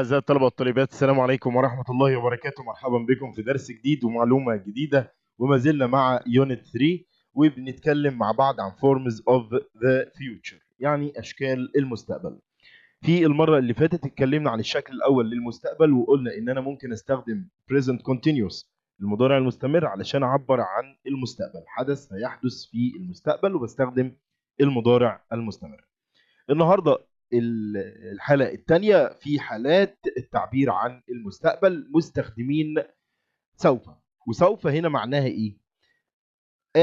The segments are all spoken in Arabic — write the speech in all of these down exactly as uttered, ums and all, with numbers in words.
أعزائي الطلبة والطالبات، السلام عليكم ورحمة الله وبركاته. مرحبا بكم في درس جديد ومعلومة جديدة، وما زلنا مع يونت ثلاثة وبنتكلم مع بعض عن forms of the future، يعني أشكال المستقبل. في المرة اللي فاتت اتكلمنا عن الشكل الأول للمستقبل، وقلنا إن أنا ممكن أستخدم present continuous المضارع المستمر علشان أعبر عن المستقبل، حدث هيحدث في المستقبل وبستخدم المضارع المستمر. النهاردة الحلقة الثانية في حالات التعبير عن المستقبل مستخدمين سوف، وسوف هنا معناها ايه؟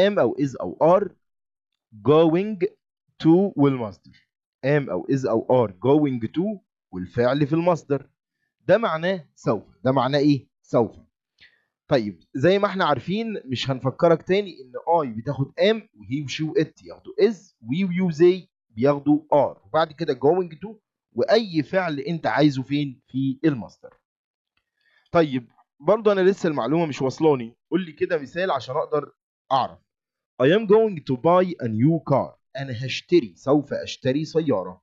am او is او are going to والمصدر، am او is او are going to والفعل في المصدر، ده معناه سوف. ده معناه ايه؟ سوف. طيب زي ما احنا عارفين، مش هنفكرك تاني ان اي بتاخد am وهي وشي وات ياخدوا is، وي ويو زي بياخدوا ار، وبعد كده going to واي فعل انت عايزه فين؟ في المصدر. طيب برضه انا لسه المعلومه مش واصلاني، قول لي كده مثال عشان اقدر اعرف. I am going to buy a new car، انا هشتري، سوف اشتري سياره.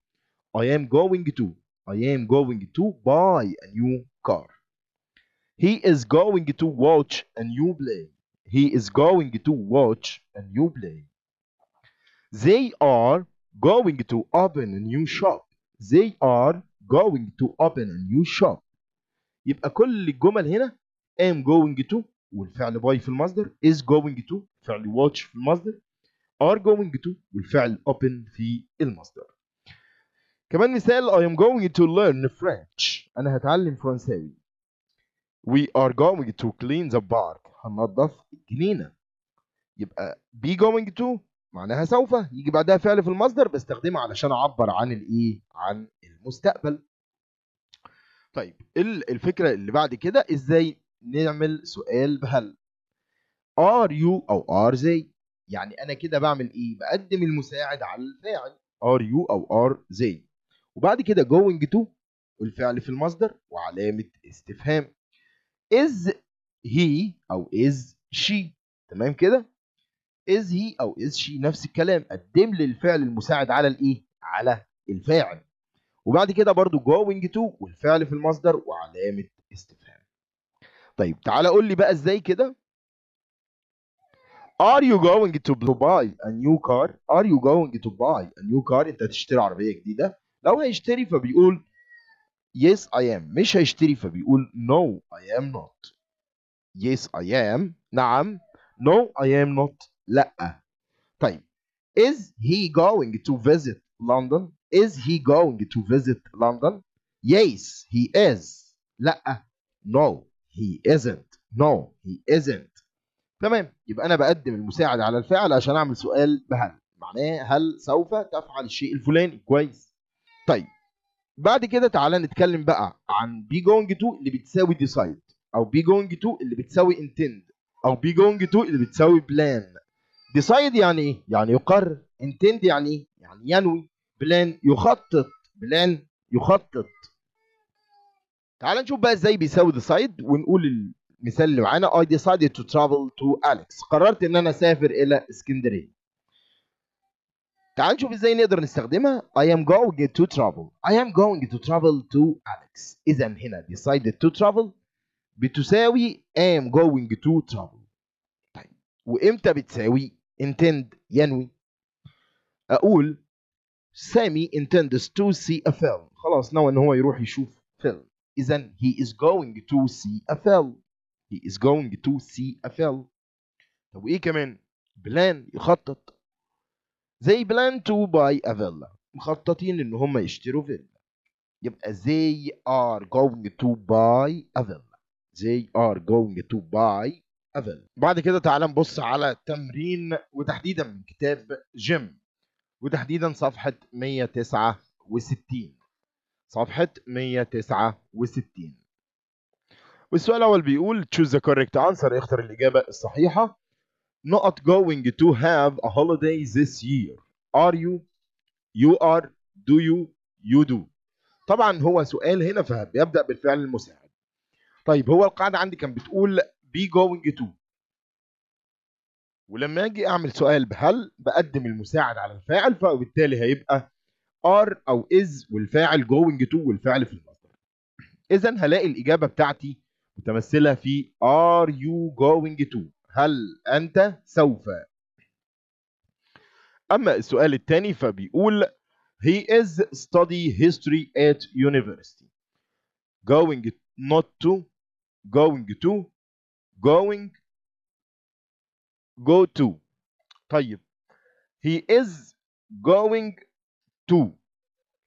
I am going to I am going to buy a new car. He is going to watch a new play. He is going to watch a new play. They are going to open a new shop. They are going to open a new shop. يبقى كل الجمل هنا am going to والفعل buy في المصدر، is going to فعل watch في المصدر، are going to والفعل open في المصدر. كمان مثال I am going to learn French، أنا هتعلم فرنساوي. We are going to clean the park، هننظف الجنينة. يبقى be going to معناها سوف، يجي بعدها فعل في المصدر بستخدمه علشان اعبر عن الايه؟ عن المستقبل. طيب الفكره اللي بعد كده ازاي نعمل سؤال بهل. ار يو او ار زي، يعني انا كده بعمل ايه؟ بقدم المساعد على الفاعل ار يو او ار زي، وبعد كده going to والفعل في المصدر وعلامه استفهام. is he او is she، تمام كده؟ is he او is she نفس الكلام، قدم لي الفعل المساعد على الايه؟ على الفاعل، وبعد كده برضو going to والفعل في المصدر وعلامه استفهام. طيب تعالى قول لي بقى ازاي كده. are you going to buy a new car؟ are you going to buy a new car؟ انت هتشتري عربيه جديده. لو هيشتري فبيقول yes I am، مش هيشتري فبيقول no I am not. yes I am نعم، no I am not لأ. طيب is he going to visit London؟ is he going to visit London؟ yes he is لأ، no he isn't no he isn't. تمام، يبقى أنا بقدم المساعد على الفعل عشان أعمل سؤال بهل، معناه هل سوف تفعل الشيء الفلاني. كويس. طيب بعد كده تعالى نتكلم بقى عن be going to اللي بتساوي decide، أو be going to اللي بتساوي intend، أو be going to اللي بتساوي plan. decide يعني ايه؟ يعني يقرر. intend يعني ايه؟ يعني ينوي. بلان يخطط. بلان يخطط. تعال نشوف بقى ازاي بيساوي decide، ونقول المثال اللي معانا I decided to travel to Alex، قررت ان انا اسافر الى اسكندريه. تعال نشوف ازاي نقدر نستخدمها. I am going to travel I am going to travel to Alex. اذا هنا decided to travel بتساوي I am going to travel. طيب وامتى بتساوي intend؟ ينوي. اقول سامي intends to see a film، خلاص نوى ان هو يروح يشوف فيلم، اذا he is going to see a film he is going to see a film. طب وايه كمان؟ بلان يخطط، زي plan to buy a villa، مخططين ان هم يشتروا فيلا، يبقى they are going to buy a villa they are going to buy. بعد كده تعالى نبص على تمرين، وتحديدا من كتاب جيم، وتحديدا صفحة مية وتسعة وستين، صفحة مية وتسعة وستين. والسؤال الأول بيقول choose the correct answer، اختر الإجابة الصحيحة. not going to have a holiday this year. are you you are do you you do. طبعا هو سؤال هنا فبيبدأ بالفعل المساعد. طيب هو القاعدة عندي كان بتقول be going to، ولما اجي اعمل سؤال بهل بقدم المساعد على الفاعل، فبالتالي هيبقى are او is والفاعل going to والفعل في المصدر. إذن هلاقي الإجابة بتاعتي متمثلة في Are you going to؟ هل أنت سوف؟ أما السؤال الثاني فبيقول He is study history at university. Going not to, going to, going, go to. طيب He is going to.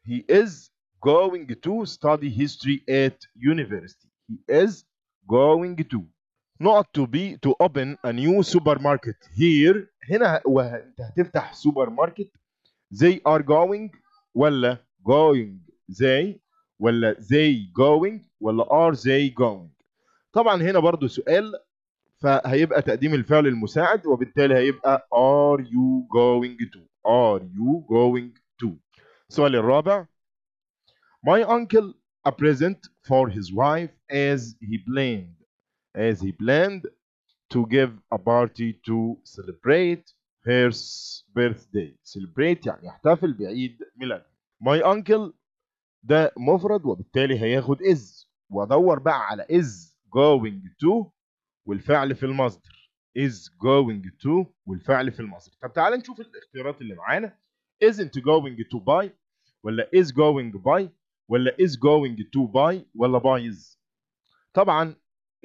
He is going to study history at university. He is going to. Not to be to open a new supermarket. Here هنا وانت هتفتح سوبر ماركت. They are going ولا going they ولا they going ولا are they going. طبعا هنا برضو سؤال فهيبقى تقديم الفعل المساعد وبالتالي هيبقى are you going to. Are you going to. السؤال الرابع My uncle a present for his wife as he planned as he planned to give a party to celebrate her birthday. Celebrate يعني يحتفل بعيد ميلاد. My uncle ده مفرد وبالتالي هياخد is وادور بقى على is going to والفعل في المصدر. is going to والفعل في المصدر. طب تعال نشوف الاختيارات اللي معانا. isn't going to buy ولا is going by ولا is going to buy ولا buys. طبعا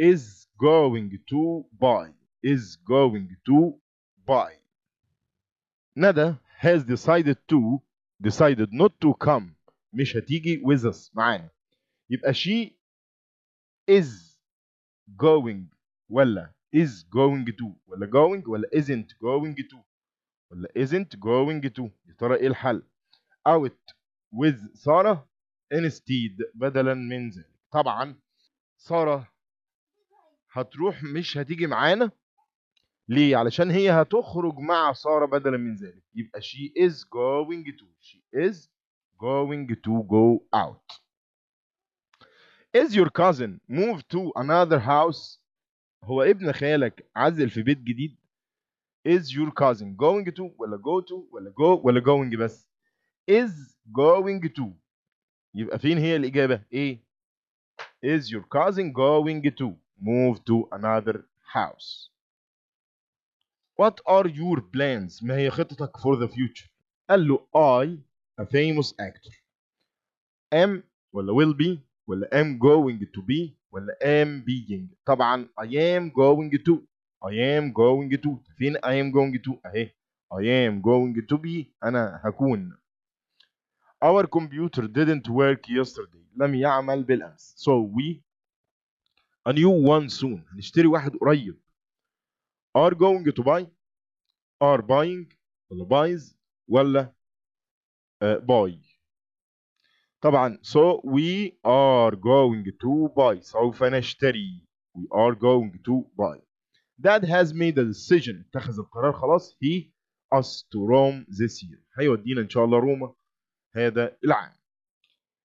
is going to buy is going to buy. ندى has decided to decided not to come مش هتيجي with us معانا يبقى she is going ولا is going to ولا going ولا isn't going to ولا isn't going to. يا ترى ايه الحل؟ out with سارة instead بدلا من ذلك. طبعا سارة هتروح مش هتيجي معانا ليه؟ علشان هي هتخرج مع سارة بدلا من ذلك يبقى she is going to she is going to go out. is your cousin moved to another house. هو ابن خالك عزل في بيت جديد. is your cousin going to ولا go to ولا go ولا going بس. is going to يبقى فين هي الإجابة ايه؟ is your cousin going to move to another house. What are your plans? ما هي خطتك for the future؟ قال له I a famous actor. am ولا will be ولا am going to be ولا am being. طبعا I am going to I am going to فين I am going to اهي I am going to be أنا هكون. Our computer didn't work yesterday. لم يعمل بالأمس. So we a new one soon. هنشتري واحد قريب. are going to buy are buying ولا buys ولا uh, buy. طبعا so we are going to buy سوف نشتري. we are going to buy. dad has made a decision اتخذ القرار خلاص. he us to Rome this year. هيودينا ان شاء الله روما هذا العام.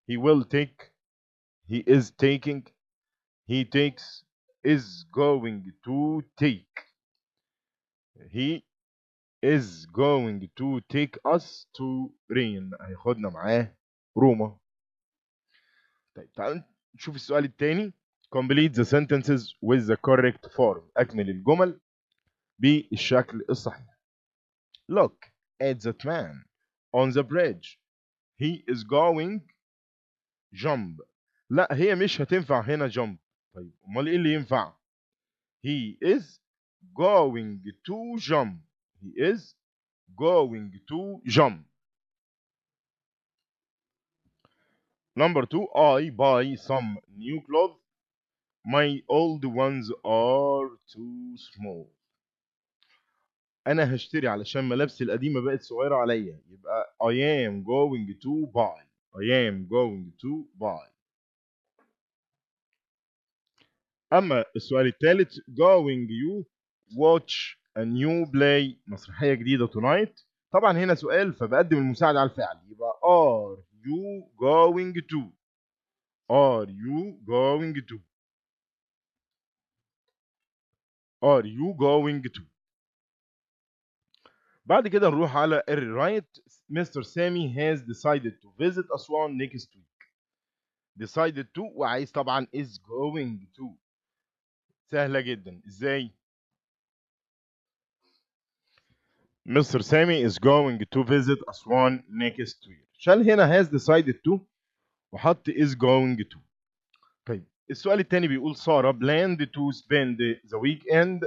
he will take he is taking he takes is going to take. He is going to take us to Rome. هياخدنا معاه روما. طيب تعال نشوف السؤال الثاني. Complete the sentences with the correct form. أكمل الجمل بالشكل الصحيح. Look at that man on the bridge. He is going jump. لا هي مش هتنفع هنا jump. طيب امال ايه اللي ينفع؟ He is going to jump. He is going to jump. Number two, I buy some new clothes. My old ones are too small. أنا هشتري علشان ملابسي القديمة بقت صغيرة عليا. يبقى I am going to buy. I am going to buy. أما السؤال الثالث going you watch a new play مسرحية جديدة tonight. طبعا هنا سؤال فبقدم المساعدة على الفعل يبقى are you going to are you going to are you going to. بعد كده نروح على الرايت. مستر Sammy has decided to visit Aswan next week. decided to، وعايز طبعا is going to. سهلة جدا. ازاي؟ مستر سامي is going to visit أسوان next year. شال هنا has decided to وحط is going to. طيب السؤال التاني بيقول سارة planned to spend the weekend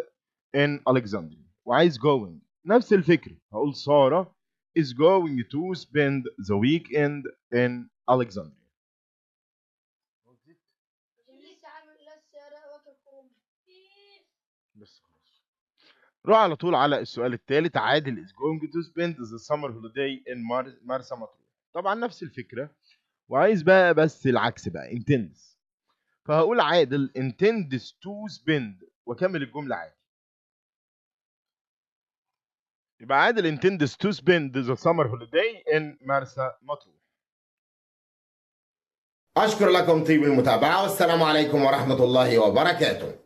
in Alexandria وعايز going. نفس الفكرة، هقول سارة is going to spend the weekend in Alexandria. بس خلاص روح على طول على السؤال الثالث. عادل is going to spend the summer holiday in مرسى مطروح. طبعا نفس الفكرة وعايز بقى بس العكس بقى intends، فهقول عادل intends to spend واكمل الجملة عادي. يبقى عادل intends to spend the summer holiday in مرسى مطروح. أشكر لكم طيب المتابعة والسلام عليكم ورحمة الله وبركاته.